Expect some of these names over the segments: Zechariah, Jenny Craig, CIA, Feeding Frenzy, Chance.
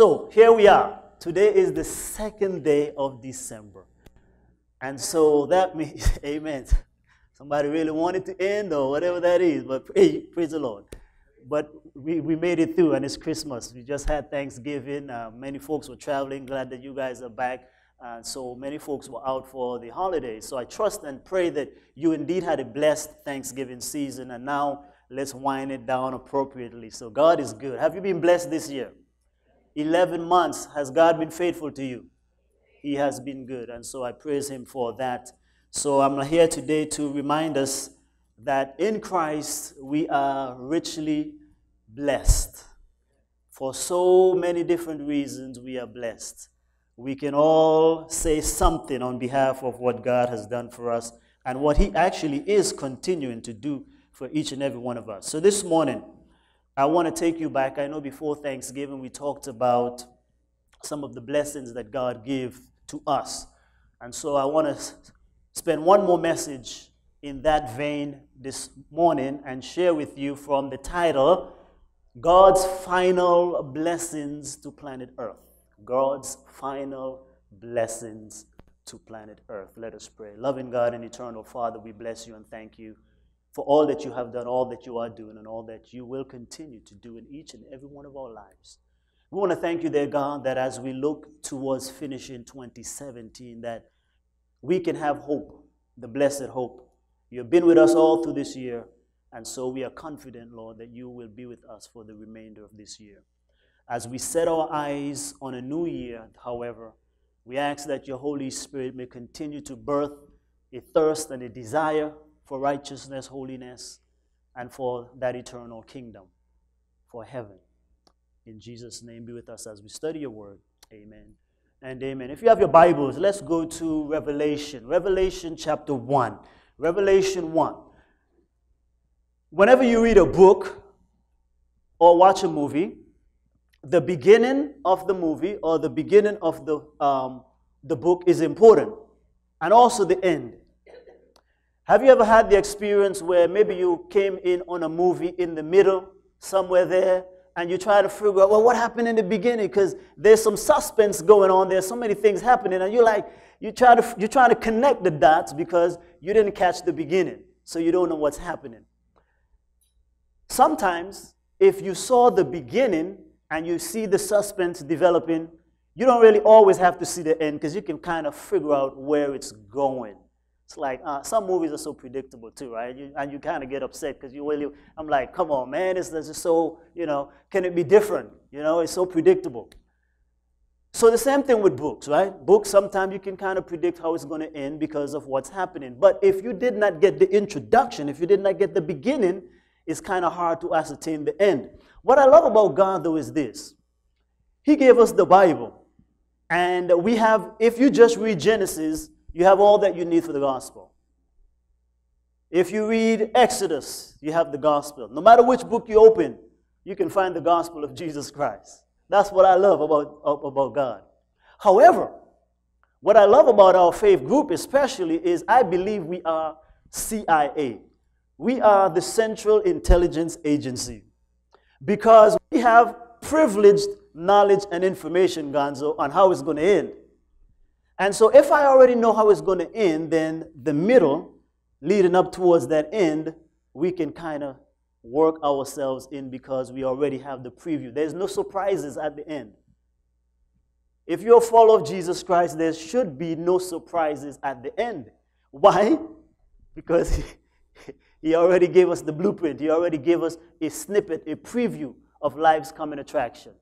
So here we are. Today is the second day of December. And so that means, amen. Somebody really wanted to end or whatever that is, but praise the Lord. But we made it through, and it's Christmas. We just had Thanksgiving. Many folks were traveling. Glad that you guys are back. So many folks were out for the holidays. So I trust and pray that you indeed had a blessed Thanksgiving season, and now let's wind it down appropriately. So God is good. Have you been blessed this year? 11 months. Has God been faithful to you? He has been good, and so I praise Him for that. So I'm here today to remind us that in Christ we are richly blessed. For so many different reasons we are blessed. We can all say something on behalf of what God has done for us and what He actually is continuing to do for each and every one of us. So this morning, I want to take you back. I know before Thanksgiving we talked about some of the blessings that God gave to us. And so I want to spend one more message in that vein this morning and share with you from the title, God's Final Blessings to Planet Earth. God's Final Blessings to Planet Earth. Let us pray. Loving God and eternal Father, we bless you and thank you for all that you have done, all that you are doing, and all that you will continue to do in each and every one of our lives. We want to thank you, dear God, that as we look towards finishing 2017, that we can have hope, the blessed hope. You have been with us all through this year, and so we are confident, Lord, that you will be with us for the remainder of this year. As we set our eyes on a new year, however, we ask that your Holy Spirit may continue to birth a thirst and a desire for righteousness, holiness, and for that eternal kingdom, for heaven. In Jesus' name, be with us as we study your word. Amen. And amen. If you have your Bibles, let's go to Revelation. Revelation chapter 1. Revelation 1. Whenever you read a book or watch a movie, the beginning of the movie or the beginning of the book is important. And also the end. Have you ever had the experience where maybe you came in on a movie in the middle, somewhere there, and you try to figure out, well, what happened in the beginning? Because there's some suspense going on. There's so many things happening. And you're trying to connect the dots because you didn't catch the beginning. So you don't know what's happening. Sometimes, if you saw the beginning and you see the suspense developing, you don't really always have to see the end because you can kind of figure out where it's going. It's like, some movies are so predictable too, right? And you kind of get upset because I'm like, come on, man, this is so, can it be different? It's so predictable. So the same thing with books, right? Books, sometimes you can kind of predict how it's going to end because of what's happening. But if you did not get the introduction, if you did not get the beginning, it's kind of hard to ascertain the end. What I love about God, though, is this. He gave us the Bible. And we have, if you just read Genesis, you have all that you need for the gospel. If you read Exodus, you have the gospel. No matter which book you open, you can find the gospel of Jesus Christ. That's what I love about God. However, what I love about our faith group especially is I believe we are CIA. We are the Central Intelligence Agency. Because we have privileged knowledge and information, Gonzo, on how it's going to end. And so if I already know how it's going to end, then the middle, leading up towards that end, we can kind of work ourselves in because we already have the preview. There's no surprises at the end. If you're a follower of Jesus Christ, there should be no surprises at the end. Why? Because he already gave us the blueprint. He already gave us a snippet, a preview of life's coming attraction.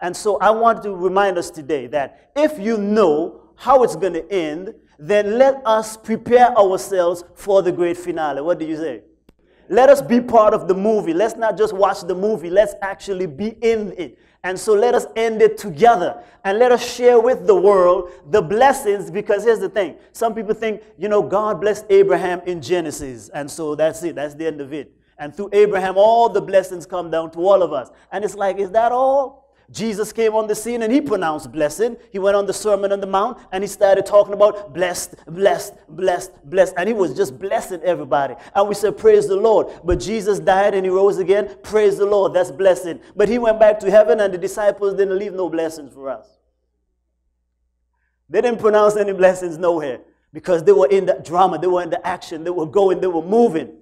And so I want to remind us today that if you know how it's going to end, then let us prepare ourselves for the great finale. What do you say? Let us be part of the movie. Let's not just watch the movie. Let's actually be in it. And so let us end it together. And let us share with the world the blessings, because here's the thing. Some people think, God blessed Abraham in Genesis. And so that's it. That's the end of it. And through Abraham, all the blessings come down to all of us. And it's like, is that all? Jesus came on the scene and he pronounced blessing. He went on the Sermon on the Mount and he started talking about blessed, blessed, blessed, blessed. And he was just blessing everybody. And we said, praise the Lord. But Jesus died and he rose again. Praise the Lord. That's blessing. But he went back to heaven and the disciples didn't leave no blessings for us. They didn't pronounce any blessings nowhere because they were in the drama. They were in the action. They were going. They were moving.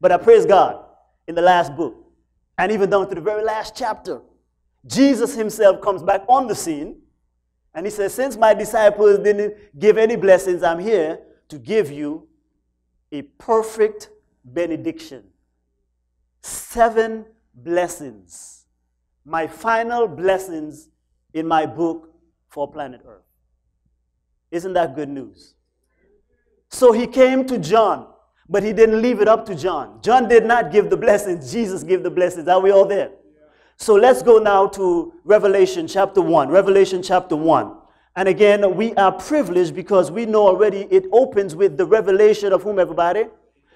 But I praise God in the last book. And even down to the very last chapter, Jesus himself comes back on the scene and he says, since my disciples didn't give any blessings, I'm here to give you a perfect benediction. 7 blessings. My final blessings in my book for planet Earth. Isn't that good news? So he came to John. But he didn't leave it up to John. John did not give the blessings. Jesus gave the blessings. Are we all there? Yeah. So let's go now to Revelation chapter 1. Revelation chapter 1. And again, we are privileged because we know already it opens with the revelation of whom, everybody?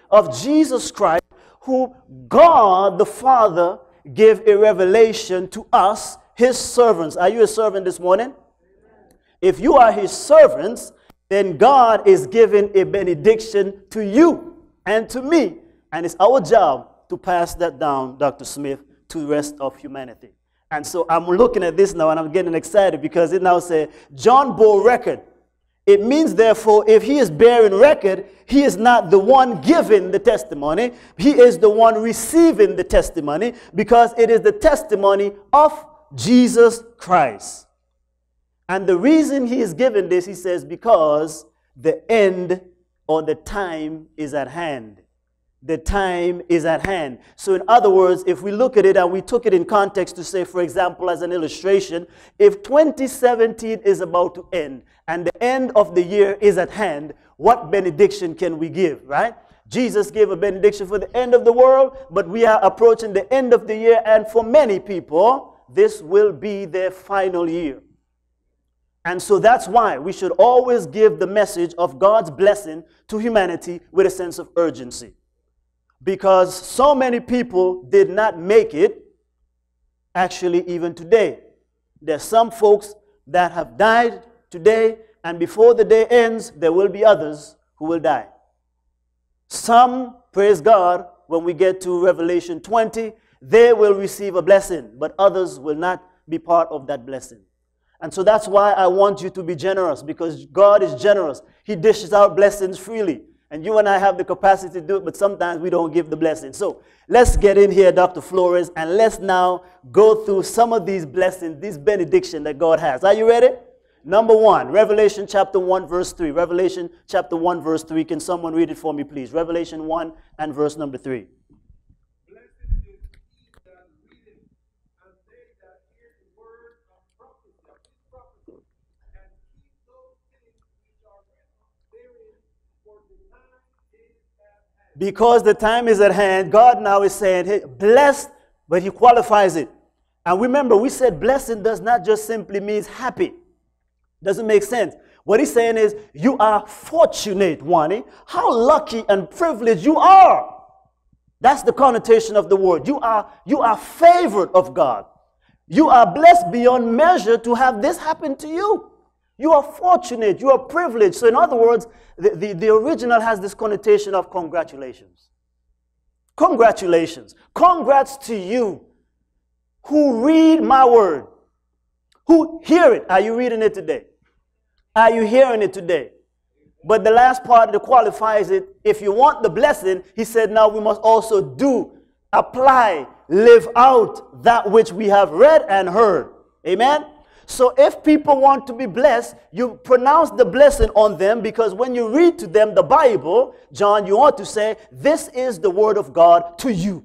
Of Jesus Christ, who God the Father gave a revelation to us, his servants. Are you a servant this morning? Amen. If you are his servants, then God is giving a benediction to you. And to me, and it's our job to pass that down, Dr. Smith, to the rest of humanity. And so I'm looking at this now, and I'm getting excited because it now says, John bore record. It means, therefore, if he is bearing record, he is not the one giving the testimony. He is the one receiving the testimony because it is the testimony of Jesus Christ. And the reason he is giving this, he says, because the end or the time is at hand. The time is at hand. So in other words, if we look at it and we took it in context to say, for example, as an illustration, if 2017 is about to end and the end of the year is at hand, what benediction can we give, right? Jesus gave a benediction for the end of the world, but we are approaching the end of the year, and for many people, this will be their final year. And so that's why we should always give the message of God's blessing to humanity with a sense of urgency. Because so many people did not make it, actually even today. There's some folks that have died today, and before the day ends, there will be others who will die. Some, praise God, when we get to Revelation 20, they will receive a blessing, but others will not be part of that blessing. And so that's why I want you to be generous, because God is generous. He dishes out blessings freely. And you and I have the capacity to do it, but sometimes we don't give the blessing. So let's get in here, Dr. Flores, and let's now go through some of these blessings, this benediction that God has. Are you ready? Number 1, Revelation chapter 1, verse 3. Revelation chapter 1, verse 3. Can someone read it for me, please? Revelation 1 and verse number 3. Because the time is at hand, God now is saying, hey, blessed, but he qualifies it. And remember, we said blessing does not just simply mean happy. Doesn't make sense. What he's saying is, you are fortunate, Wani. How lucky and privileged you are. That's the connotation of the word. You are favored of God. You are blessed beyond measure to have this happen to you. You are fortunate. You are privileged. So in other words, the original has this connotation of congratulations. Congratulations. Congrats to you who read my word, who hear it. Are you reading it today? Are you hearing it today? But the last part that qualifies it, if you want the blessing, he said, now we must also do, apply, live out that which we have read and heard. Amen? So if people want to be blessed, you pronounce the blessing on them, because when you read to them the Bible, John, you ought to say, this is the word of God to you.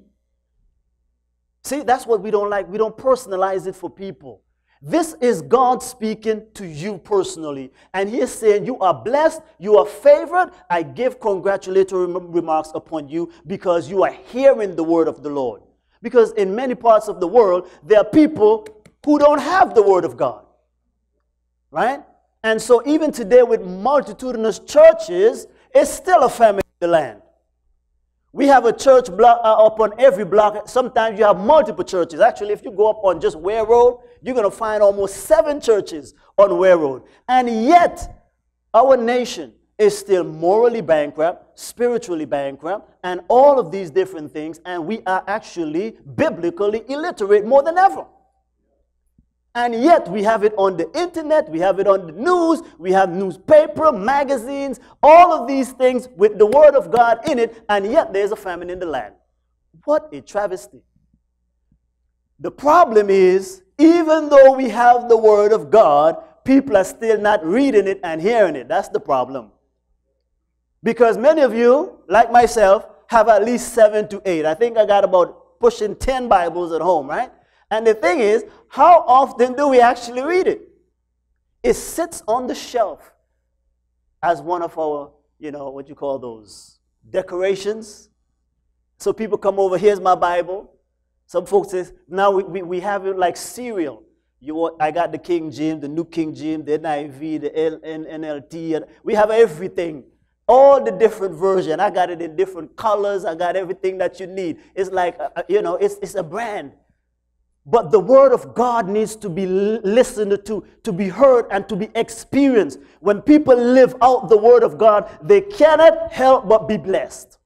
See, that's what we don't like. We don't personalize it for people. This is God speaking to you personally. And he is saying, you are blessed, you are favored. I give congratulatory remarks upon you because you are hearing the word of the Lord. Because in many parts of the world, there are people who don't have the word of God, right? And so even today with multitudinous churches, it's still a famine in the land. We have a church block up on every block. Sometimes you have multiple churches. Actually, if you go up on just Ware Road, you're going to find almost 7 churches on Ware Road. And yet, our nation is still morally bankrupt, spiritually bankrupt, and all of these different things, and we are actually biblically illiterate more than ever. And yet we have it on the internet, we have it on the news, we have newspaper, magazines, all of these things with the Word of God in it, and yet there's a famine in the land. What a travesty. The problem is, even though we have the Word of God, people are still not reading it and hearing it. That's the problem. Because many of you, like myself, have at least 7 to 8. I think I got about pushing 10 Bibles at home, right? And the thing is, how often do we actually read it? It sits on the shelf as one of our, you know, what you call those decorations. So people come over, here's my Bible. Some folks say, now we have it like cereal. I got the King James, the New King James, the NIV, the NLT. We have everything, all the different versions. I got it in different colors. I got everything that you need. It's like, you know, it's a brand. But the Word of God needs to be listened to be heard, and to be experienced. When people live out the Word of God, they cannot help but be blessed.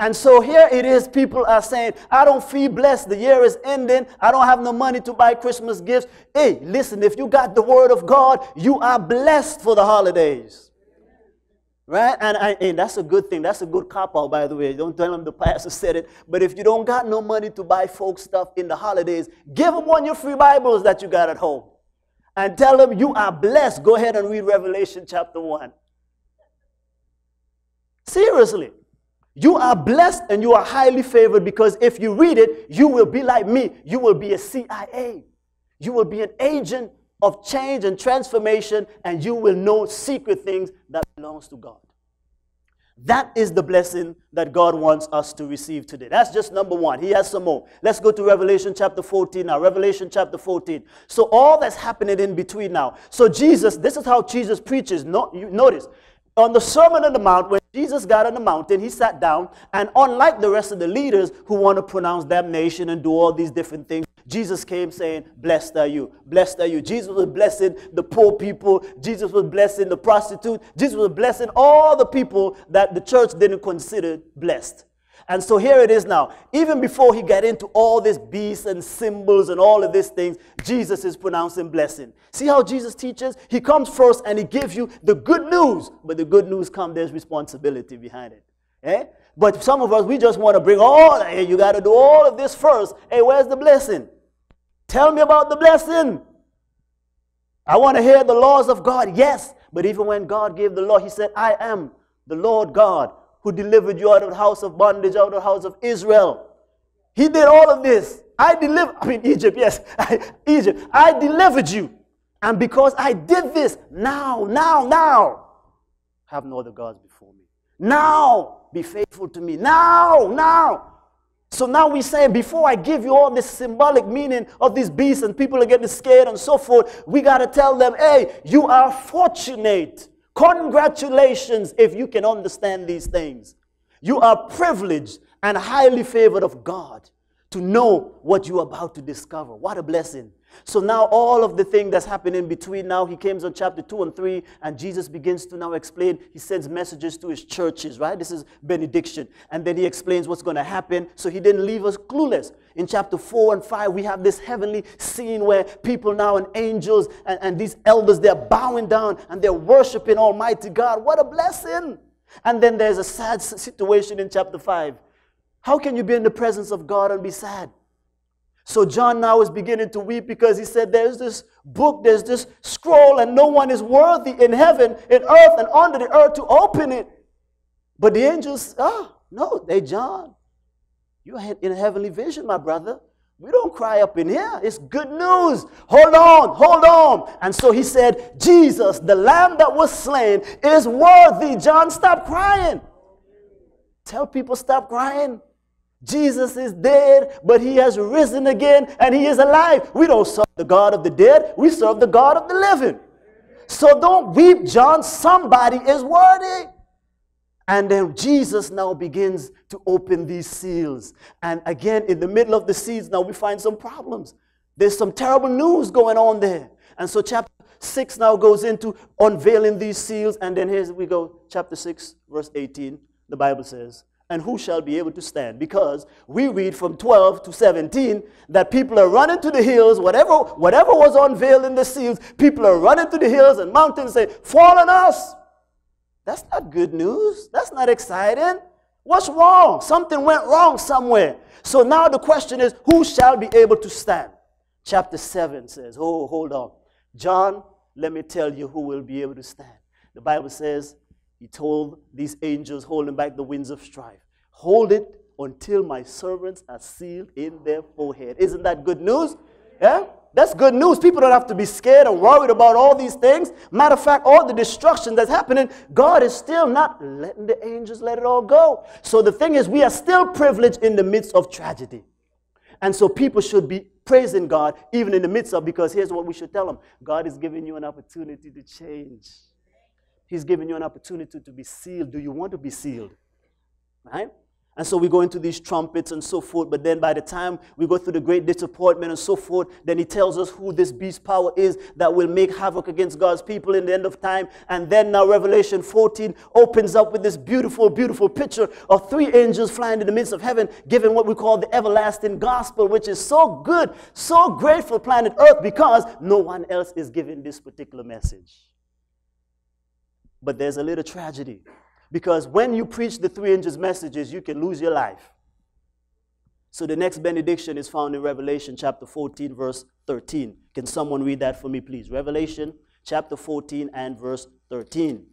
And so here it is, people are saying, I don't feel blessed, the year is ending, I don't have no money to buy Christmas gifts. Hey, listen, if you got the Word of God, you are blessed for the holidays. Right? And that's a good thing. That's a good cop-out, by the way. Don't tell them the pastor said it. But if you don't got no money to buy folks stuff in the holidays, give them one of your free Bibles that you got at home. And tell them you are blessed. Go ahead and read Revelation chapter 1. Seriously. You are blessed and you are highly favored, because if you read it, you will be like me. You will be a CIA. You will be an agent of change and transformation, and you will know secret things that belongs to God. That is the blessing that God wants us to receive today. That's just number one. He has some more. Let's go to Revelation chapter 14 now. Revelation chapter 14. So all that's happening in between now. So Jesus, this is how Jesus preaches. Notice, on the Sermon on the Mount, when Jesus got on the mountain, he sat down, and unlike the rest of the leaders who want to pronounce damnation and do all these different things, Jesus came saying, blessed are you, blessed are you. Jesus was blessing the poor people. Jesus was blessing the prostitute. Jesus was blessing all the people that the church didn't consider blessed. And so here it is now. Even before he got into all this beasts and symbols and all of these things, Jesus is pronouncing blessing. See how Jesus teaches? He comes first and he gives you the good news. But the good news comes, there's responsibility behind it. Eh? But some of us, we just want to bring all, hey, you got to do all of this first. Hey, where's the blessing? Tell me about the blessing. I want to hear the laws of God, yes. But even when God gave the law, he said, I am the Lord God, who delivered you out of the house of bondage, out of the house of Israel. He did all of this. Egypt, yes. Egypt, I delivered you. And because I did this, now, have no other gods before me. Now, be faithful to me. Now. So now we say, before I give you all this symbolic meaning of these beasts and people are getting scared and so forth, we got to tell them, hey, you are fortunate. Congratulations if you can understand these things. You are privileged and highly favored of God to know what you are about to discover. What a blessing. So now all of the thing that's happening between now, he comes on chapter 2 and 3, and Jesus begins to now explain. He sends messages to his churches, right? This is benediction. And then he explains what's going to happen. So he didn't leave us clueless. In chapter 4 and 5, we have this heavenly scene where people now and angels and these elders, they're bowing down and they're worshiping Almighty God. What a blessing. And then there's a sad situation in chapter 5. How can you be in the presence of God and be sad? So John now is beginning to weep because he said there's this book, there's this scroll, and no one is worthy in heaven, in earth, and under the earth to open it. But the angels, John, you're in a heavenly vision, my brother. We don't cry up in here. It's good news. Hold on. And so he said, Jesus, the Lamb that was slain, is worthy. John, stop crying. Tell people stop crying. Jesus is dead, but he has risen again, and he is alive. We don't serve the God of the dead. We serve the God of the living. So don't weep, John. Somebody is worthy. And then Jesus now begins to open these seals. And again, in the middle of the seals, now we find some problems. There's some terrible news going on there. And so chapter 6 now goes into unveiling these seals. And then here we go, chapter 6, verse 18, the Bible says, "And who shall be able to stand?" Because we read from 12 to 17 that people are running to the hills. Whatever was unveiled in the seals, people are running to the hills and mountains and saying, "Fall on us." That's not good news. That's not exciting. What's wrong? Something went wrong somewhere. So now the question is, who shall be able to stand? Chapter 7 says, oh, hold on. John, let me tell you who will be able to stand. The Bible says, he told these angels holding back the winds of strife, "Hold it until my servants are sealed in their forehead." Isn't that good news? Yeah? That's good news. People don't have to be scared or worried about all these things. Matter of fact, all the destruction that's happening, God is still not letting the angels let it all go. So the thing is, we are still privileged in the midst of tragedy. And so people should be praising God even in the midst of, because here's what we should tell them. God is giving you an opportunity to change. He's giving you an opportunity to be sealed. Do you want to be sealed? Right? And so we go into these trumpets and so forth. But then by the time we go through the great disappointment and so forth, then he tells us who this beast power is that will make havoc against God's people in the end of time. And then now Revelation 14 opens up with this beautiful, beautiful picture of three angels flying in the midst of heaven, giving what we call the everlasting gospel, which is so good, so great for planet Earth, because no one else is giving this particular message. But there's a little tragedy. Because when you preach the three angels' messages, you can lose your life. So the next benediction is found in Revelation chapter 14, verse 13. Can someone read that for me, please? Revelation chapter 14 and verse 13.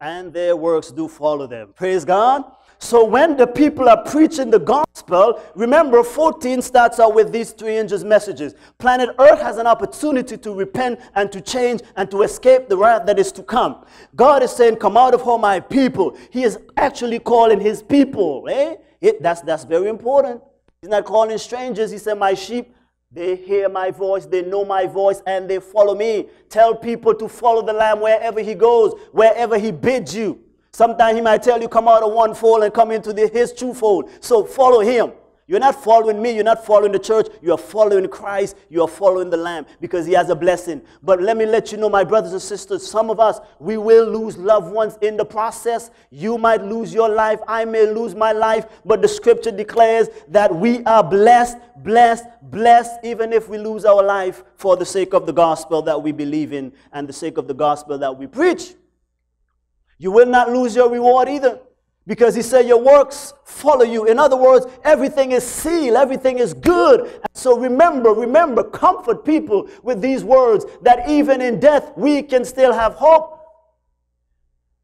And their works do follow them. Praise God. So when the people are preaching the gospel, remember 14 starts out with these three angels' messages. Planet Earth has an opportunity to repent and to change and to escape the wrath that is to come. God is saying, "Come out of her, my people." He is actually calling his people. Eh? That's very important. He's not calling strangers. He said, "My sheep, they hear my voice, they know my voice, and they follow me." Tell people to follow the Lamb wherever he goes, wherever he bids you. Sometimes he might tell you, come out of one fold and come into his twofold. So follow him. You're not following me. You're not following the church. You are following Christ. You are following the Lamb because he has a blessing. But let me let you know, my brothers and sisters, some of us, we will lose loved ones in the process. You might lose your life. I may lose my life. But the scripture declares that we are blessed, blessed, blessed, even if we lose our life for the sake of the gospel that we believe in and the sake of the gospel that we preach. You will not lose your reward either. Because he said your works follow you. In other words, everything is sealed. Everything is good. And so remember, comfort people with these words that even in death we can still have hope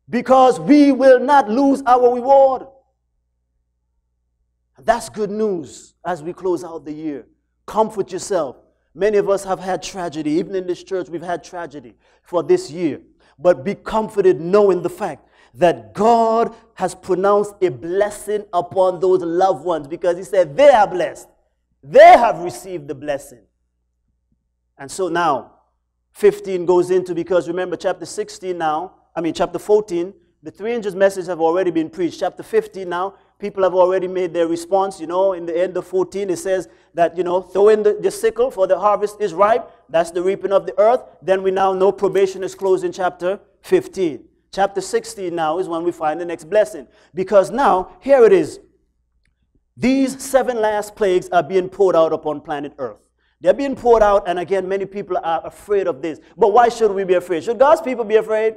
because we will not lose our reward. That's good news as we close out the year. Comfort yourself. Many of us have had tragedy. Even in this church, we've had tragedy for this year. But be comforted knowing the fact that God has pronounced a blessing upon those loved ones because he said they are blessed. They have received the blessing. And so now, 15 goes into, because remember chapter 16 now, I mean chapter 14, the three angels' messages have already been preached. Chapter 15 now, people have already made their response. You know, in the end of 14, it says that, you know, throw in the sickle for the harvest is ripe. That's the reaping of the earth. Then we now know probation is closed in chapter 15. Chapter 16 now is when we find the next blessing. Because now, here it is. These seven last plagues are being poured out upon planet Earth. They're being poured out, and again, many people are afraid of this. But why should we be afraid? Should God's people be afraid?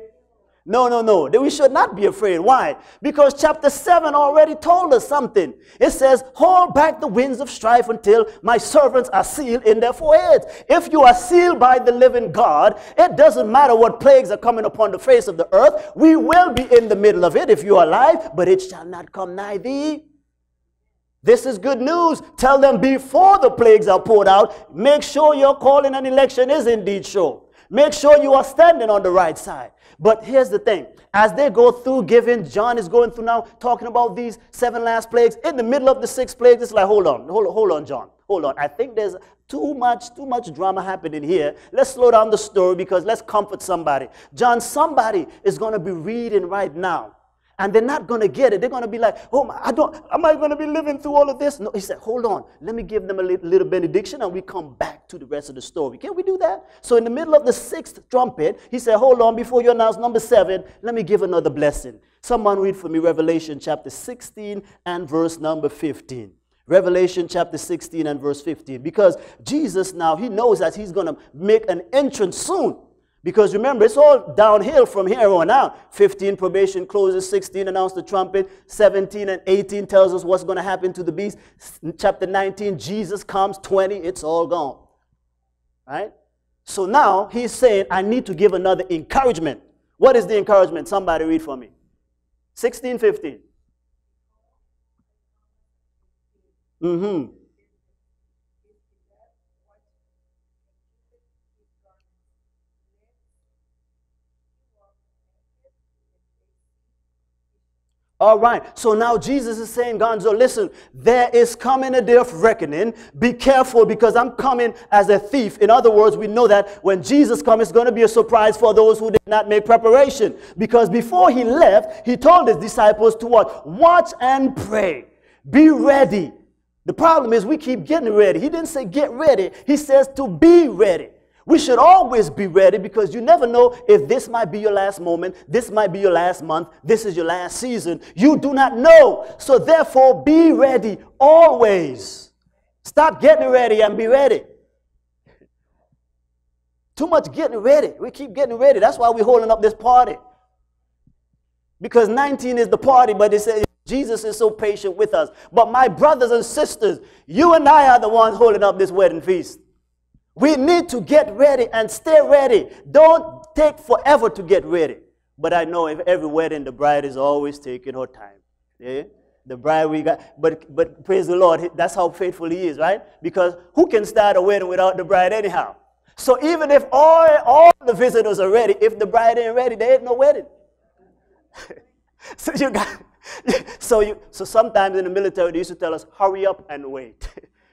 No, no, no. We should not be afraid. Why? Because chapter 7 already told us something. It says, "Hold back the winds of strife until my servants are sealed in their foreheads." If you are sealed by the living God, it doesn't matter what plagues are coming upon the face of the earth. We will be in the middle of it if you are alive, but it shall not come nigh thee. This is good news. Tell them before the plagues are poured out, make sure your calling and election is indeed sure. Make sure you are standing on the right side. But here's the thing. As they go through giving, John is going through now, talking about these 7 last plagues. In the middle of the 6th plague, it's like, hold on, John. Hold on. I think there's too much drama happening here. Let's slow down the story because let's comfort somebody. John, somebody is going to be reading right now. And they're not going to get it. They're going to be like, oh, am I going to be living through all of this? No, he said, hold on. Let me give them a little benediction and we come back to the rest of the story. Can we do that? So in the middle of the 6th trumpet, he said, hold on, before you announce number 7, let me give another blessing. Someone read for me Revelation chapter 16 and verse number 15. Revelation chapter 16 and verse 15. Because Jesus now, he knows that he's going to make an entrance soon. Because remember, it's all downhill from here on out. 15, probation closes. 16, announce the trumpet. 17 and 18 tells us what's going to happen to the beast. Chapter 19, Jesus comes. 20, it's all gone. Right? So now he's saying, I need to give another encouragement. What is the encouragement? Somebody read for me. 16, 15. All right, so now Jesus is saying, Gonzo, listen, there is coming a day of reckoning. Be careful because I'm coming as a thief. In other words, we know that when Jesus comes, it's going to be a surprise for those who did not make preparation. Because before he left, he told his disciples to what? Watch and pray. Be ready. The problem is we keep getting ready. He didn't say get ready. He says to be ready. We should always be ready because you never know if this might be your last moment, this might be your last month, this is your last season. You do not know. So therefore, be ready always. Stop getting ready and be ready. Too much getting ready. We keep getting ready. That's why we're holding up this party. Because 19 is the party, but it says Jesus is so patient with us. But my brothers and sisters, you and I are the ones holding up this wedding feast. We need to get ready and stay ready. Don't take forever to get ready. But I know if every wedding, the bride is always taking her time. Yeah? The bride we got, but praise the Lord, that's how faithful he is, right? Because who can start a wedding without the bride anyhow? So even if all the visitors are ready, if the bride ain't ready, there ain't no wedding. So sometimes in the military, they used to tell us, hurry up and wait.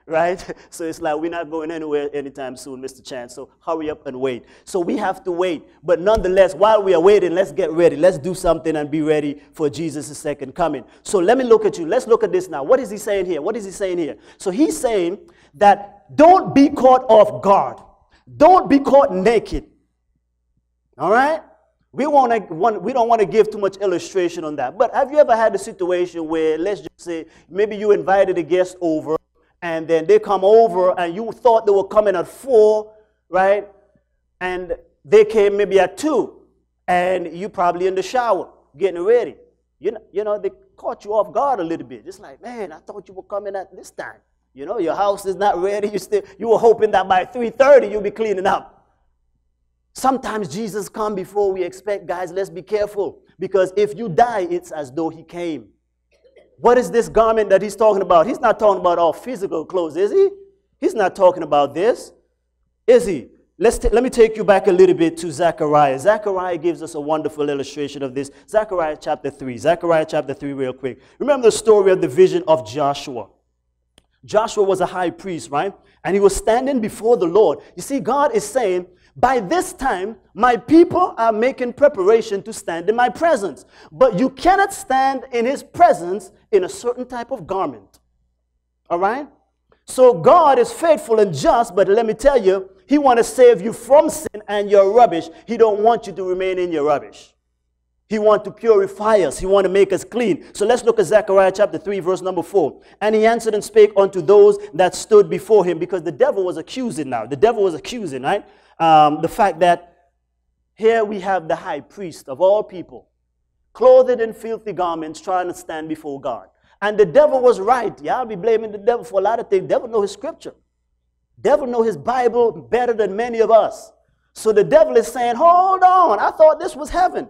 Right? So it's like, we're not going anywhere anytime soon, Mr. Chance, so hurry up and wait. So we have to wait. But nonetheless, while we are waiting, let's get ready. Let's do something and be ready for Jesus' second coming. So let me look at you. Let's look at this now. What is he saying here? What is he saying here? So he's saying that don't be caught off guard. Don't be caught naked. All right? We don't want to give too much illustration on that. But have you ever had a situation where, let's just say, maybe you invited a guest over, and then they come over, and you thought they were coming at 4, right? And they came maybe at 2, and you probably in the shower, getting ready. You know, they caught you off guard a little bit. It's like, man, I thought you were coming at this time. You know, your house is not ready. You were hoping that by 3:30 you'll be cleaning up. Sometimes Jesus comes before we expect. Guys, let's be careful, because if you die, it's as though he came. What is this garment that he's talking about? He's not talking about our physical clothes, is he? He's not talking about this, is he? Let me take you back a little bit to Zechariah. Zechariah gives us a wonderful illustration of this. Zechariah chapter 3. Zechariah chapter 3 real quick. Remember the story of the vision of Joshua. Joshua was a high priest, right? And he was standing before the Lord. You see, God is saying, by this time, my people are making preparation to stand in my presence. But you cannot stand in his presence in a certain type of garment. All right? So God is faithful and just, but let me tell you, he wants to save you from sin and your rubbish. He don't want you to remain in your rubbish. He wants to purify us. He wants to make us clean. So let's look at Zechariah chapter 3, verse number 4. And he answered and spake unto those that stood before him, because the devil was accusing now. The devil was accusing, right? The fact that here we have the high priest of all people, clothed in filthy garments, trying to stand before God. And the devil was right. Yeah, I'll be blaming the devil for a lot of things. Devil know his scripture. Devil know his Bible better than many of us. So the devil is saying, hold on, I thought this was heaven.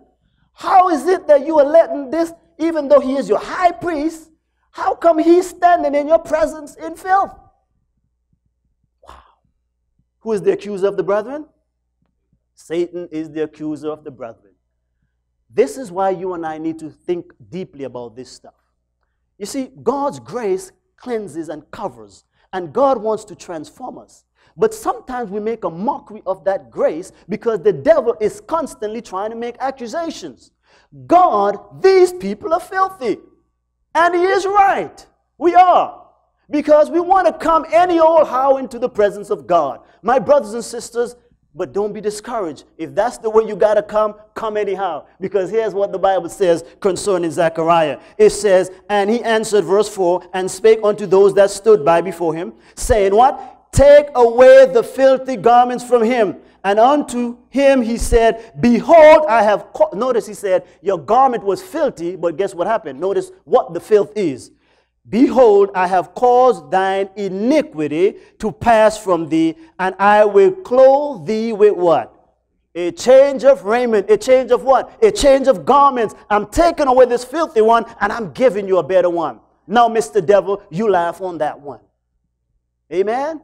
How is it that you are letting this, even though he is your high priest, how come he's standing in your presence in filth? Who is the accuser of the brethren? Satan is the accuser of the brethren. This is why you and I need to think deeply about this stuff. You see, God's grace cleanses and covers, and God wants to transform us. But sometimes we make a mockery of that grace because the devil is constantly trying to make accusations. God, these people are filthy. And he is right. We are. Because we want to come any old how into the presence of God. My brothers and sisters, but don't be discouraged. If that's the way you got to come anyhow. Because here's what the Bible says concerning Zechariah. It says, and he answered, verse 4, and spake unto those that stood by before him, saying what? Take away the filthy garments from him. And unto him he said, behold, I have... Notice he said, your garment was filthy, but guess what happened? Notice what the filth is. Behold, I have caused thine iniquity to pass from thee, and I will clothe thee with what? A change of raiment. A change of what? A change of garments. I'm taking away this filthy one, and I'm giving you a better one. Now, Mr. Devil, you laugh on that one. Amen?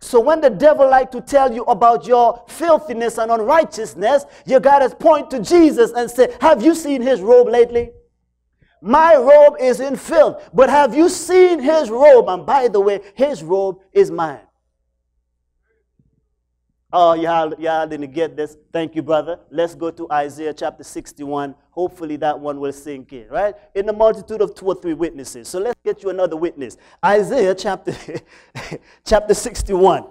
So when the devil likes to tell you about your filthiness and unrighteousness, you got to point to Jesus and say, have you seen his robe lately? My robe is in filth, but have you seen his robe? And by the way, his robe is mine. Oh, y'all didn't get this. Thank you, brother. Let's go to Isaiah chapter 61. Hopefully that one will sink in, right? In the multitude of two or three witnesses. So let's get you another witness. Isaiah chapter 61.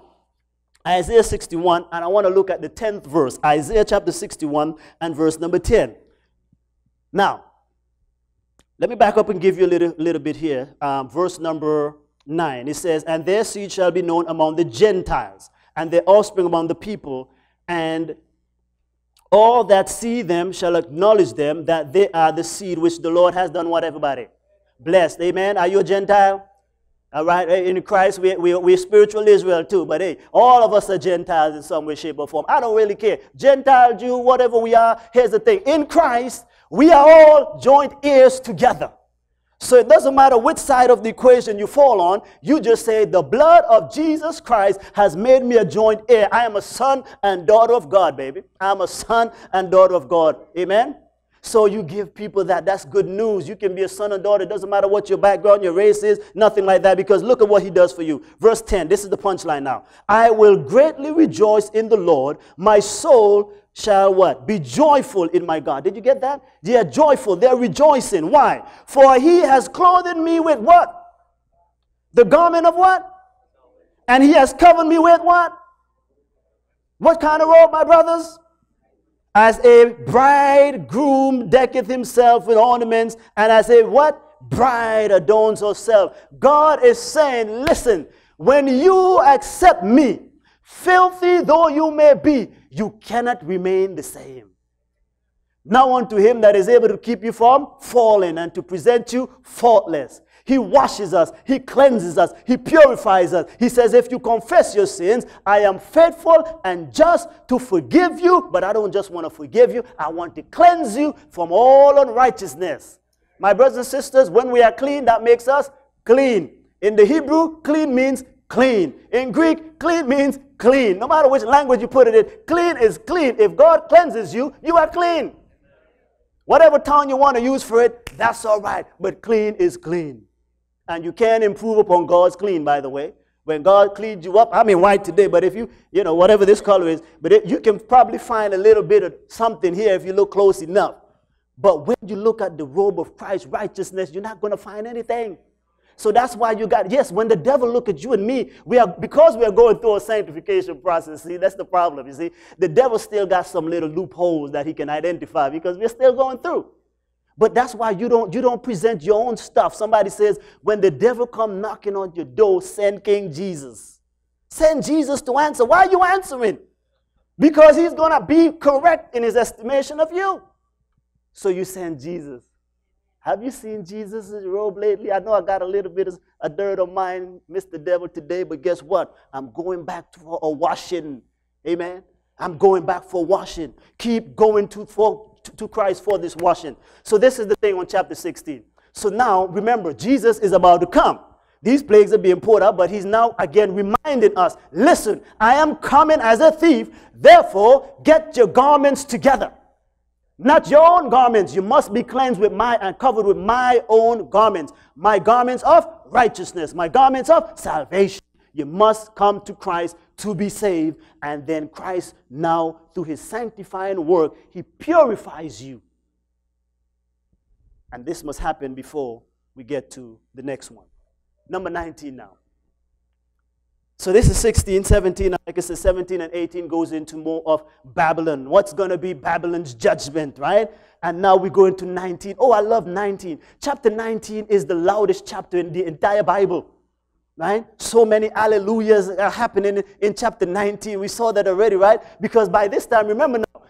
Isaiah 61, and I want to look at the 10th verse. Isaiah chapter 61 and verse number 10. Now, let me back up and give you a little bit here. Verse number 9. It says, and their seed shall be known among the Gentiles, and their offspring among the people, and all that see them shall acknowledge them, that they are the seed which the Lord has done what, everybody? Blessed. Amen. Are you a Gentile? All right. In Christ, we're spiritual Israel too, but hey, all of us are Gentiles in some way, shape, or form. I don't really care. Gentile, Jew, whatever we are, here's the thing. In Christ, we are all joint heirs together. So it doesn't matter which side of the equation you fall on. You just say, the blood of Jesus Christ has made me a joint heir. I am a son and daughter of God, baby. I'm a son and daughter of God. Amen? So you give people that. That's good news. You can be a son and daughter. It doesn't matter what your background, your race is, nothing like that, because look at what he does for you. Verse 10, this is the punchline now. I will greatly rejoice in the Lord. My soul shall what? Be joyful in my God. Did you get that? They are joyful. They are rejoicing. Why? For he has clothed me with what? The garment of what? And he has covered me with what? What kind of robe, my brothers? As a bridegroom decketh himself with ornaments, and as a what? Bride adorns herself. God is saying, listen, when you accept me, filthy though you may be, you cannot remain the same. Now unto him that is able to keep you from falling and to present you faultless. He washes us. He cleanses us. He purifies us. He says, if you confess your sins, I am faithful and just to forgive you. But I don't just want to forgive you. I want to cleanse you from all unrighteousness. My brothers and sisters, when we are clean, that makes us clean. In the Hebrew, clean means clean. In Greek, clean means clean. No matter which language you put it in, clean is clean. If God cleanses you, you are clean. Whatever town you want to use for it, that's all right. But clean is clean. And you can improve upon God's clean, by the way. When God cleans you up, I'm in white today, but if you know, whatever this color is, but you can probably find a little bit of something here if you look close enough. But when you look at the robe of Christ's righteousness, you're not going to find anything. So that's why you got, yes, when the devil look at you and me, because we are going through a sanctification process, see, that's the problem, you see. The devil still got some little loopholes that he can identify because we're still going through. But that's why you don't present your own stuff. Somebody says, when the devil come knocking on your door, send King Jesus. Send Jesus to answer. Why are you answering? Because he's going to be correct in his estimation of you. So you send Jesus. Have you seen Jesus' robe lately? I know I got a little bit of a dirt on mine, Mr. Devil, today, but guess what? I'm going back for a washing. Amen? I'm going back for washing. Keep going to Christ for this washing. So this is the thing on chapter 16. So now, remember, Jesus is about to come. These plagues are being poured out, but he's now again reminding us, listen, I am coming as a thief, therefore get your garments together. Not your own garments. You must be cleansed with my and covered with my own garments. My garments of righteousness. My garments of salvation. You must come to Christ to be saved. And then Christ now, through his sanctifying work, he purifies you. And this must happen before we get to the next one. Number 19 now. So this is 16, 17, like I said, 17 and 18 goes into more of Babylon. What's going to be Babylon's judgment, right? And now we go into 19. Oh, I love 19. Chapter 19 is the loudest chapter in the entire Bible, right? So many hallelujahs are happening in chapter 19. We saw that already, right? Because by this time, remember now,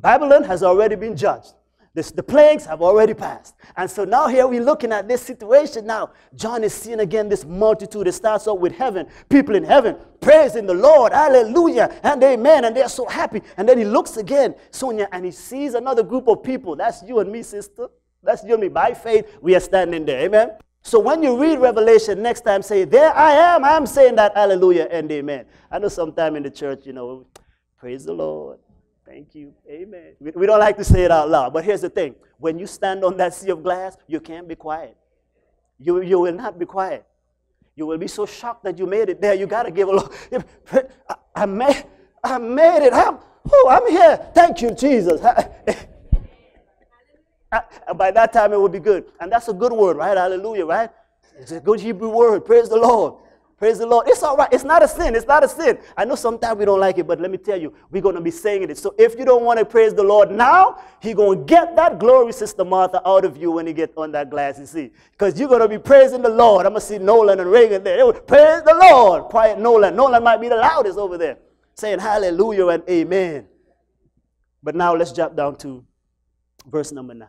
Babylon has already been judged. The plagues have already passed. And so now here we're looking at this situation now. John is seeing again this multitude. It starts off with heaven. People in heaven praising the Lord. Hallelujah. And amen. And they're so happy. And then he looks again, Sonia, and he sees another group of people. That's you and me, sister. That's you and me. By faith, we are standing there. Amen. So when you read Revelation next time, say, there I am. I'm saying that. Hallelujah and amen. I know sometime in the church, you know, praise the Lord. Thank you. Amen. We don't like to say it out loud, but here's the thing. When you stand on that sea of glass, you can't be quiet. You will not be quiet. You will be so shocked that you made it there. You got to give a look. I made it. I'm here. Thank you, Jesus. By that time, it will be good. And that's a good word, right? Hallelujah, right? It's a good Hebrew word. Praise the Lord. Praise the Lord. It's all right. It's not a sin. It's not a sin. I know sometimes we don't like it, but let me tell you, we're going to be saying it. So if you don't want to praise the Lord now, he's going to get that glory, Sister Martha, out of you when you get on that glass, you see. Because you're going to be praising the Lord. I'm going to see Nolan and Reagan there. They would praise the Lord. Quiet Nolan. Nolan might be the loudest over there, saying hallelujah and amen. But now let's jump down to verse number 9.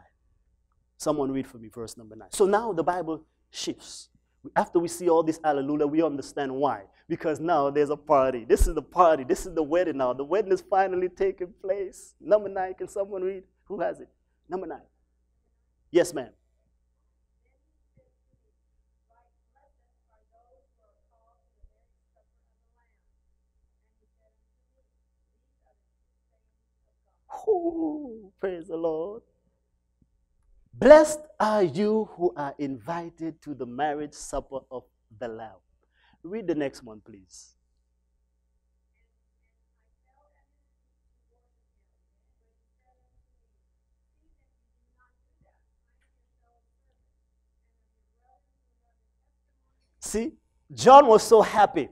Someone read for me verse number 9. So now the Bible shifts. After we see all this hallelujah, we understand why. Because now there's a party. This is the party. This is the wedding now. The wedding is finally taking place. Number 9, can someone read? Who has it? Number 9. Yes, ma'am. Praise the Lord. Blessed are you who are invited to the marriage supper of the Lamb. Read the next one, please. See, John was so happy,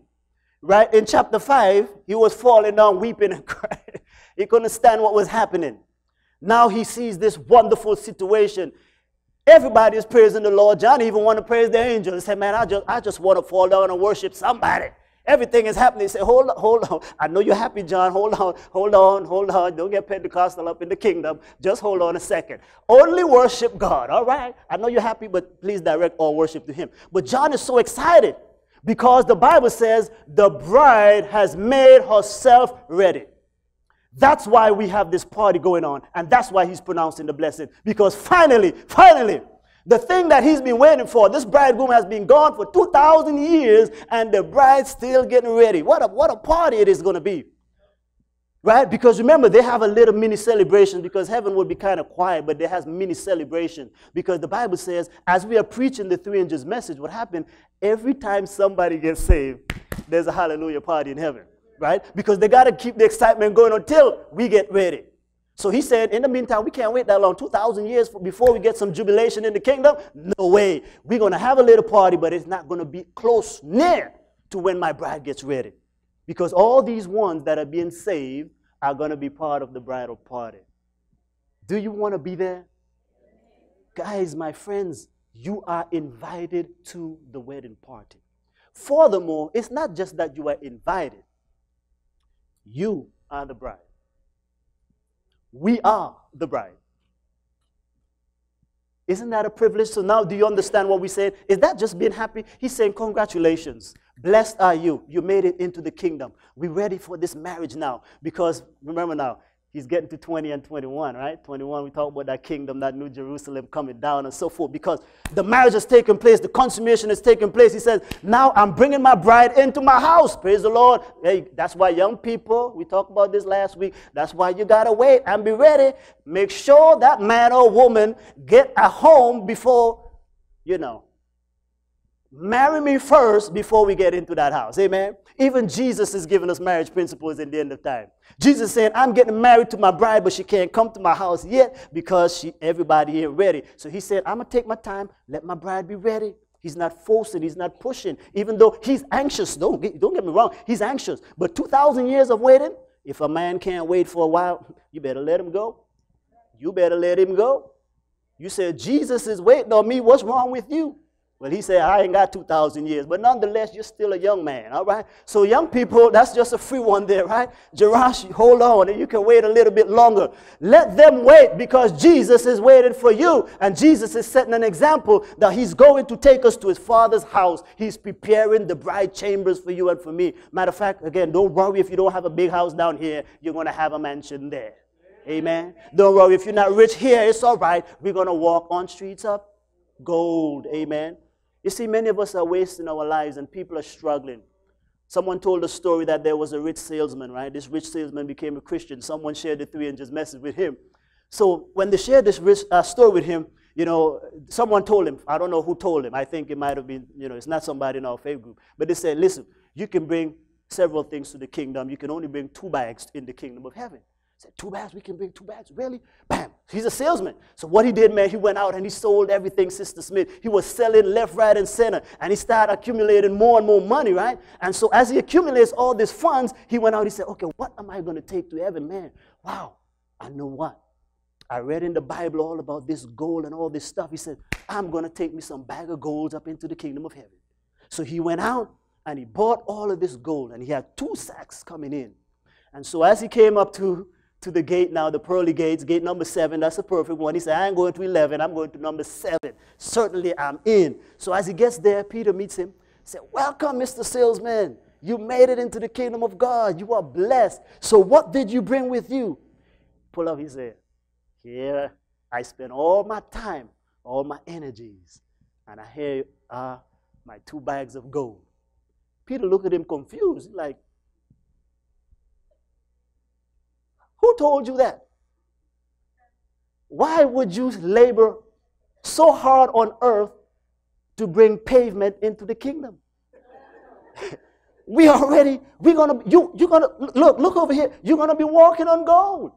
right? In chapter 5, he was falling down, weeping and crying. He couldn't stand what was happening. Now he sees this wonderful situation. Everybody is praising the Lord. John even want to praise the angels. He said, man, I just want to fall down and worship somebody. Everything is happening. He said, hold on. I know you're happy, John. Hold on. Don't get Pentecostal up in the kingdom. Just hold on a second. Only worship God, all right? I know you're happy, but please direct all worship to him. But John is so excited because the Bible says the bride has made herself ready. That's why we have this party going on, and that's why he's pronouncing the blessing. Because finally, the thing that he's been waiting for, this bridegroom has been gone for 2,000 years, and the bride's still getting ready. What a party it is going to be. Right? Because remember, they have a little mini celebration because heaven would be kind of quiet, but they have mini celebration. Because the Bible says, as we are preaching the three angels' message, what happened? Every time somebody gets saved, there's a hallelujah party in heaven. Right? Because they got to keep the excitement going until we get ready. So he said, in the meantime, we can't wait that long. 2,000 years before we get some jubilation in the kingdom? No way. We're going to have a little party, but it's not going to be close, near to when my bride gets ready. Because all these ones that are being saved are going to be part of the bridal party. Do you want to be there? Guys, my friends, you are invited to the wedding party. Furthermore, it's not just that you are invited. You are the bride. We are the bride. Isn't that a privilege? So now do you understand what we said? Is that just being happy? He's saying, congratulations. Blessed are you. You made it into the kingdom. We're ready for this marriage now. Because remember now, he's getting to 20 and 21, right? 21, we talk about that kingdom, that New Jerusalem coming down and so forth, because the marriage has taken place, the consummation has taken place. He says, now I'm bringing my bride into my house. Praise the Lord. Hey, that's why young people, we talked about this last week, that's why you got to wait and be ready. Make sure that man or woman get a home before, you know, marry me first before we get into that house. Amen. Even Jesus is giving us marriage principles in the end of time. Jesus saying, I'm getting married to my bride, but she can't come to my house yet because everybody ain't ready. So he said, I'm going to take my time. Let my bride be ready. He's not forcing. He's not pushing. Even though he's anxious. Don't get me wrong. He's anxious. But 2,000 years of waiting, if a man can't wait for a while, you better let him go. You better let him go. You said, Jesus is waiting on me. What's wrong with you? Well, he said, I ain't got 2,000 years, but nonetheless, you're still a young man, all right? So young people, that's just a free one there, right? Jerash, hold on, and you can wait a little bit longer. Let them wait because Jesus is waiting for you, and Jesus is setting an example that he's going to take us to his Father's house. He's preparing the bride chambers for you and for me. Matter of fact, again, don't worry if you don't have a big house down here. You're going to have a mansion there, amen? Don't worry if you're not rich here. It's all right. We're going to walk on streets of gold, amen? You see, many of us are wasting our lives and people are struggling. Someone told a story that there was a rich salesman, right? This rich salesman became a Christian. Someone shared the 3 inches message with him. So when they shared this rich, story with him, you know, someone told him, I don't know who told him. I think it might have been, you know, it's not somebody in our faith group. But they said, listen, you can bring several things to the kingdom. You can only bring 2 bags in the kingdom of heaven. I said, 2 bags? We can bring 2 bags? Really? Bam. He's a salesman. So what he did, man, he went out and he sold everything, Sister Smith. He was selling left, right, and center. And he started accumulating more and more money, right? And so as he accumulates all these funds, he went out and he said, okay, what am I going to take to heaven, man? Wow. I know what. I read in the Bible all about this gold and all this stuff. He said, I'm going to take me some bag of gold up into the kingdom of heaven. So he went out and he bought all of this gold. And he had 2 sacks coming in. And so as he came up to the gate now, the pearly gates, gate number 7, that's a perfect one. He said, I ain't going to 11, I'm going to number 7. Certainly I'm in. So as he gets there, Peter meets him. He said, welcome, Mr. Salesman. You made it into the kingdom of God. You are blessed. So what did you bring with you? Pull up, he said, here, I spent all my time, all my energies, and here are my 2 bags of gold. Peter looked at him confused, like, who told you that? Why would you labor so hard on earth to bring pavement into the kingdom? Look over here. You're gonna be walking on gold.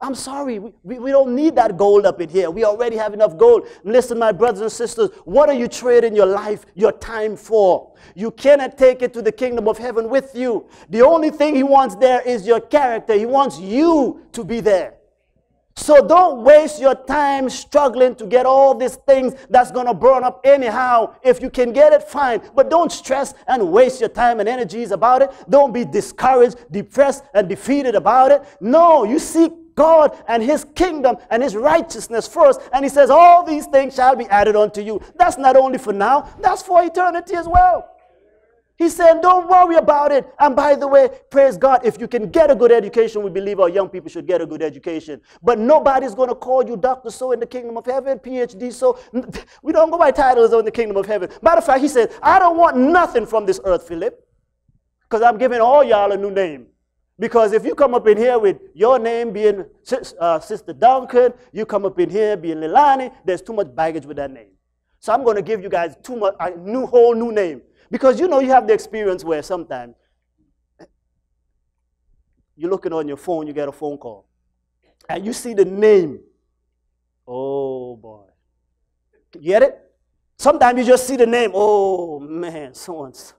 I'm sorry, we don't need that gold up in here. We already have enough gold. Listen, my brothers and sisters, what are you trading your life, your time for? You cannot take it to the kingdom of heaven with you. The only thing he wants there is your character. He wants you to be there. So don't waste your time struggling to get all these things that's going to burn up anyhow. If you can get it, fine. But don't stress and waste your time and energies about it. Don't be discouraged, depressed, and defeated about it. No, you seek God and his kingdom and his righteousness first. And he says, all these things shall be added unto you. That's not only for now, that's for eternity as well. He said, don't worry about it. And by the way, praise God, if you can get a good education, we believe our young people should get a good education. But nobody's going to call you Dr. So in the kingdom of heaven, PhD so. We don't go by titles in the kingdom of heaven. Matter of fact, he said, I don't want nothing from this earth, Philip, because I'm giving all y'all a new name. Because if you come up in here with your name being Sister Duncan, you come up in here being Leilani, there's too much baggage with that name. So I'm going to give you guys a whole new name. Because you know you have the experience where sometimes you're looking on your phone, you get a phone call, and you see the name. Oh, boy. Get it? Sometimes you just see the name. Oh, man, so-and-so.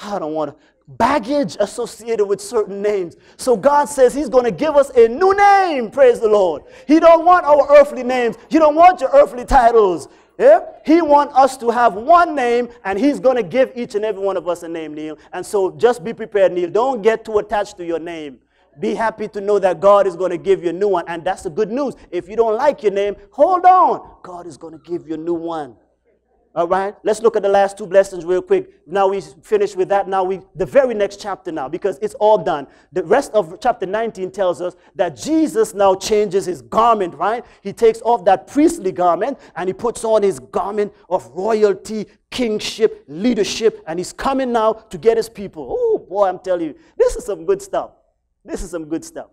I don't want to. Baggage associated with certain names. So God says he's going to give us a new name, praise the Lord. He don't want our earthly names. He don't want your earthly titles. Yeah? He wants us to have one name, and he's going to give each and every one of us a name, Neil. And so just be prepared, Neil. Don't get too attached to your name. Be happy to know that God is going to give you a new one, and that's the good news. If you don't like your name, hold on. God is going to give you a new one. All right, let's look at the last two blessings real quick. Now we finish with that. Now the very next chapter now, because it's all done. The rest of chapter 19 tells us that Jesus now changes his garment, right? He takes off that priestly garment and he puts on his garment of royalty, kingship, leadership, and he's coming now to get his people. Oh boy, I'm telling you, this is some good stuff. This is some good stuff.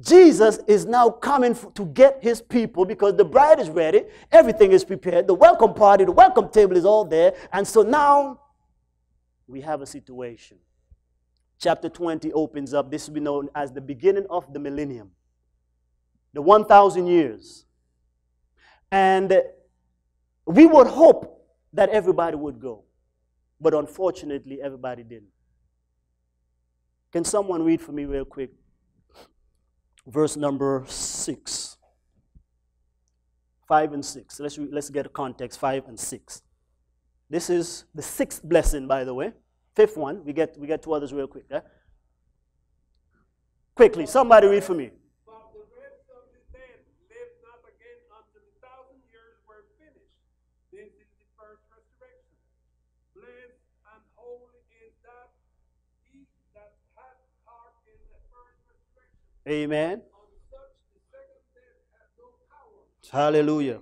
Jesus is now coming to get his people because the bride is ready. Everything is prepared. The welcome party, the welcome table is all there. And so now we have a situation. Chapter 20 opens up. This will be known as the beginning of the millennium, the 1,000 years. And we would hope that everybody would go. But unfortunately, everybody didn't. Can someone read for me real quick? Verse number 6, 5 and 6. Let's get a context, 5 and 6. This is the sixth blessing, by the way. Fifth one. We get two others real quick. Eh? Quickly, somebody read for me. But the rest of the dead lived not again until the 1,000 years were finished. This is the first resurrection. Blessed and holy is that he that hath part in the first resurrection. Amen. Hallelujah.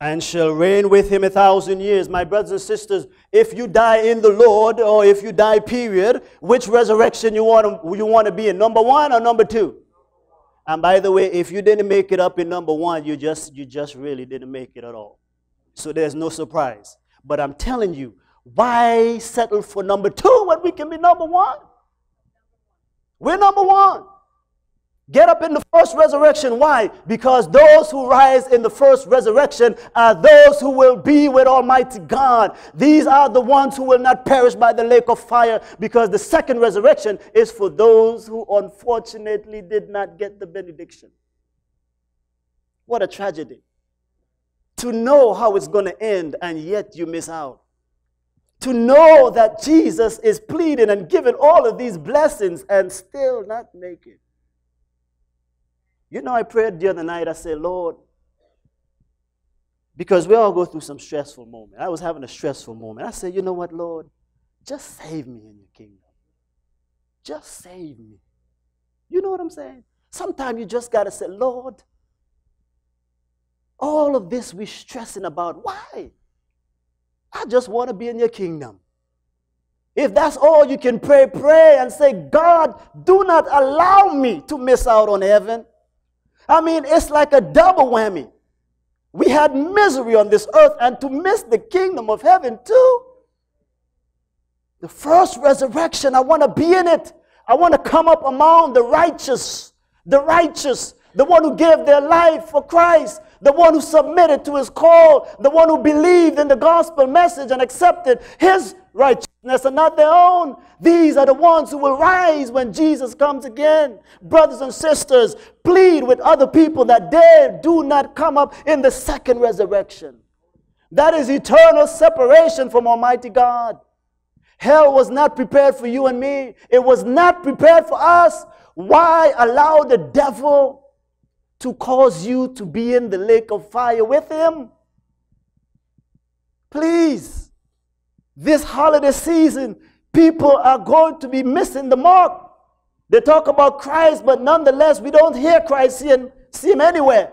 And shall reign with him 1,000 years. My brothers and sisters, if you die in the Lord, or if you die, period, which resurrection you want to be in? Number one or number two? And by the way, if you didn't make it up in number one, you just really didn't make it at all. So there's no surprise. But I'm telling you, why settle for number two when we can be number one? We're number one. Get up in the first resurrection. Why? Because those who rise in the first resurrection are those who will be with Almighty God. These are the ones who will not perish by the lake of fire, because the second resurrection is for those who unfortunately did not get the benediction. What a tragedy. To know how it's going to end and yet you miss out. To know that Jesus is pleading and giving all of these blessings and still not make it. You know, I prayed the other night. I said, Lord, because we all go through some stressful moment. I was having a stressful moment. I said, you know what, Lord? Just save me in your kingdom. Just save me. You know what I'm saying? Sometimes you just got to say, Lord, all of this we're stressing about, why? I just want to be in your kingdom. If that's all you can pray, pray and say, God, do not allow me to miss out on heaven. I mean, it's like a double whammy. We had misery on this earth and to miss the kingdom of heaven too. The first resurrection, I want to be in it. I want to come up among the righteous, the one who gave their life for Christ. The one who submitted to his call, the one who believed in the gospel message and accepted his righteousness and not their own. These are the ones who will rise when Jesus comes again. Brothers and sisters, plead with other people that they do not come up in the second resurrection. That is eternal separation from Almighty God. Hell was not prepared for you and me. It was not prepared for us. Why allow the devil to cause you to be in the lake of fire with him? Please, this holiday season, people are going to be missing the mark. They talk about Christ, but nonetheless, we don't hear Christ, see him anywhere.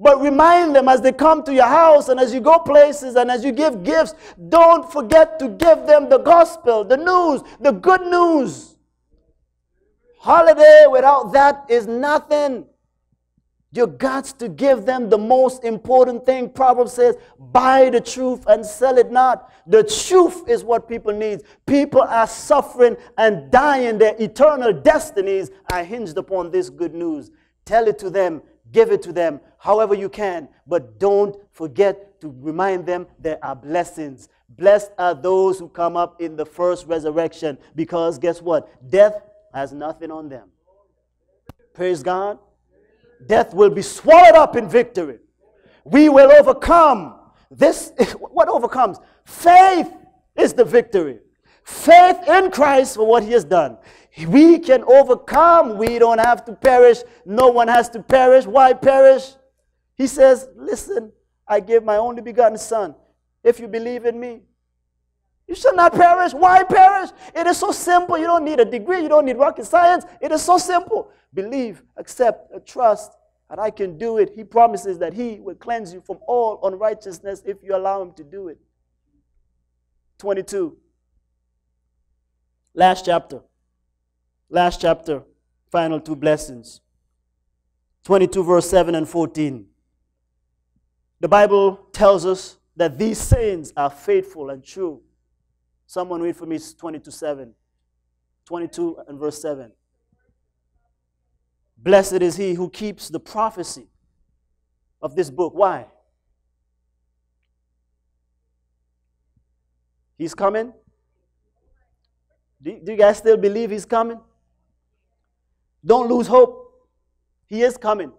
But remind them as they come to your house and as you go places and as you give gifts, don't forget to give them the gospel, the news, the good news. Holiday without that is nothing. You got to give them the most important thing. Proverbs says, buy the truth and sell it not. The truth is what people need. People are suffering and dying. Their eternal destinies are hinged upon this good news. Tell it to them. Give it to them however you can. But don't forget to remind them there are blessings. Blessed are those who come up in the first resurrection, because guess what? Death has nothing on them. Praise God. Death will be swallowed up in victory. We will overcome. This is what overcomes. Faith is the victory. Faith in Christ for what he has done. We can overcome. We don't have to perish. No one has to perish. Why perish? He says, listen, I give my only begotten Son. If you believe in me, you shall not perish. Why perish? It is so simple. You don't need a degree. You don't need rocket science. It is so simple. Believe, accept, trust, and I can do it. He promises that he will cleanse you from all unrighteousness if you allow him to do it. 22. Last chapter. Last chapter, final two blessings. 22 verse 7 and 14. The Bible tells us that these sayings are faithful and true. Someone read for me 22:7. 22 and verse 7. Blessed is he who keeps the prophecy of this book. Why? He's coming? Do you guys still believe he's coming? Don't lose hope. He is coming.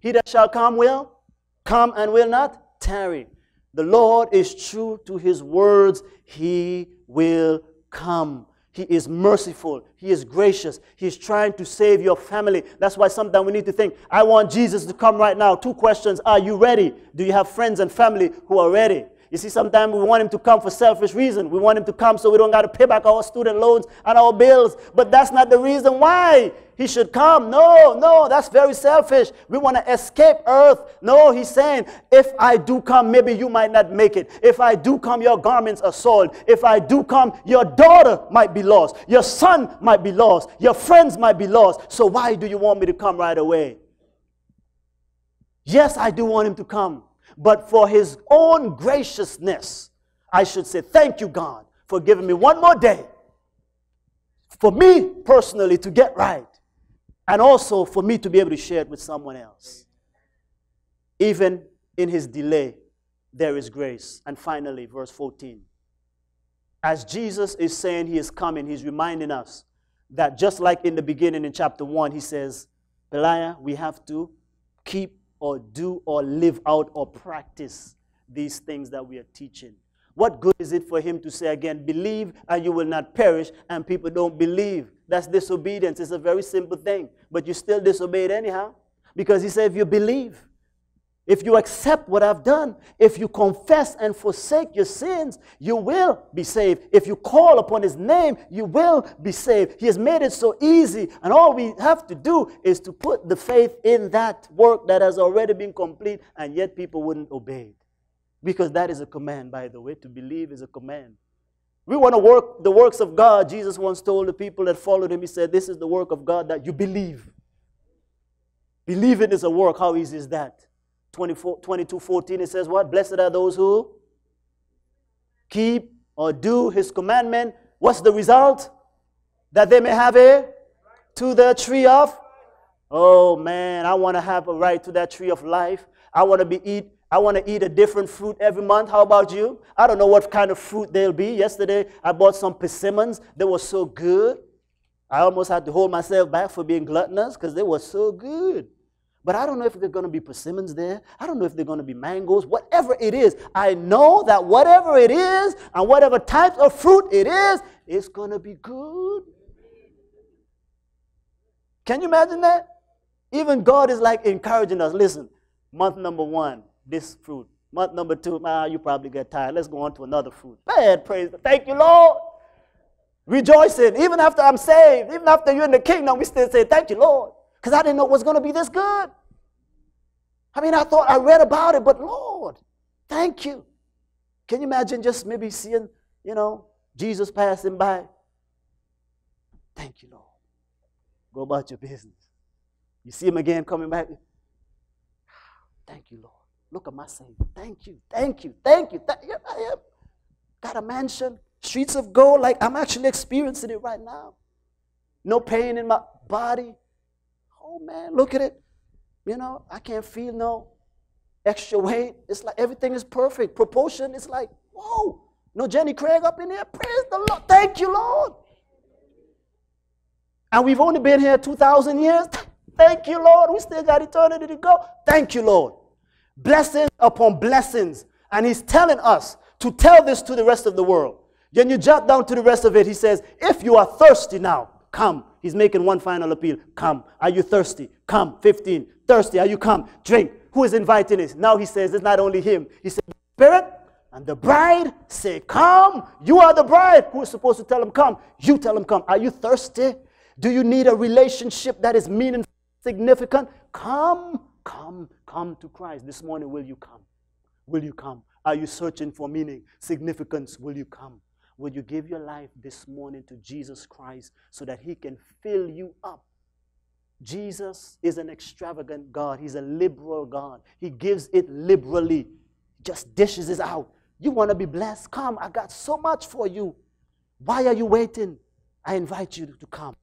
He that shall come and will not tarry. The Lord is true to his words. He will come. He is merciful. He is gracious. He is trying to save your family. That's why sometimes we need to think, I want Jesus to come right now. Two questions. Are you ready? Do you have friends and family who are ready? You see, sometimes we want him to come for selfish reasons. We want him to come so we don't got to pay back our student loans and our bills. But that's not the reason why he should come. No, that's very selfish. We want to escape earth. No, he's saying, if I do come, maybe you might not make it. If I do come, your garments are soiled. If I do come, your daughter might be lost. Your son might be lost. Your friends might be lost. So why do you want me to come right away? Yes, I do want him to come. But for his own graciousness, I should say, thank you, God, for giving me one more day for me personally to get right and also for me to be able to share it with someone else. Even in his delay, there is grace. And finally, verse 14. As Jesus is saying he is coming, he's reminding us that just like in the beginning in chapter 1, he says, Belial, we have to keep or do or live out or practice these things that we are teaching. What good is it for him to say again, believe and you will not perish, and people don't believe? That's disobedience. It's a very simple thing, but you still disobey it anyhow, because he said if you believe, if you accept what I've done, if you confess and forsake your sins, you will be saved. If you call upon his name, you will be saved. He has made it so easy, and all we have to do is to put the faith in that work that has already been complete, and yet people wouldn't obey. Because that is a command, by the way. To believe is a command. We want to work the works of God. Jesus once told the people that followed him, he said, this is the work of God, that you believe. Believing is a work. How easy is that? 22:14, it says what? Blessed are those who keep or do his commandment. What's the result? That they may have a to the tree of? Oh man, I want to have a right to that tree of life. I want to eat a different fruit every month. How about you? I don't know what kind of fruit they'll be. Yesterday, I bought some persimmons. They were so good. I almost had to hold myself back for being gluttonous because they were so good. But I don't know if they're going to be persimmons there. I don't know if they're going to be mangoes. Whatever it is, I know that whatever it is and whatever type of fruit it is, it's going to be good. Can you imagine that? Even God is like encouraging us. Listen, month number one, this fruit. Month number two, you probably get tired. Let's go on to another fruit. Man, praise God. Thank you, Lord. Rejoicing. Even after I'm saved, even after you're in the kingdom, we still say, thank you, Lord. Because I didn't know it was going to be this good. I mean, I thought I read about it, but Lord, thank you. Can you imagine just maybe seeing, you know, Jesus passing by? Thank you, Lord. Go about your business. You see him again coming back. Thank you, Lord. Look at my Savior. Thank you, thank you, thank you. I am. Got a mansion, streets of gold. Like, I'm actually experiencing it right now. No pain in my body. Oh, man, look at it. You know, I can't feel no extra weight. It's like everything is perfect. Proportion, it's like, whoa. No Jenny Craig up in here. Praise the Lord. Thank you, Lord. And we've only been here 2,000 years. Thank you, Lord. We still got eternity to go. Thank you, Lord. Blessings upon blessings. And he's telling us to tell this to the rest of the world. Then you jump down to the rest of it. He says, if you are thirsty now, Come. He's making one final appeal. Come. Are you thirsty? Come. 15. Thirsty. Are you come? Drink. Who is inviting this? Now he says, it's not only him. He said, the Spirit and the bride say, come. You are the bride. Who is supposed to tell him, come? You tell him, come. Are you thirsty? Do you need a relationship that is meaningful, significant? Come. Come. Come to Christ. This morning, will you come? Will you come? Are you searching for meaning, significance? Will you come? Will you give your life this morning to Jesus Christ so that he can fill you up? Jesus is an extravagant God. He's a liberal God. He gives it liberally, just dishes it out. You want to be blessed? Come, I got so much for you. Why are you waiting? I invite you to come.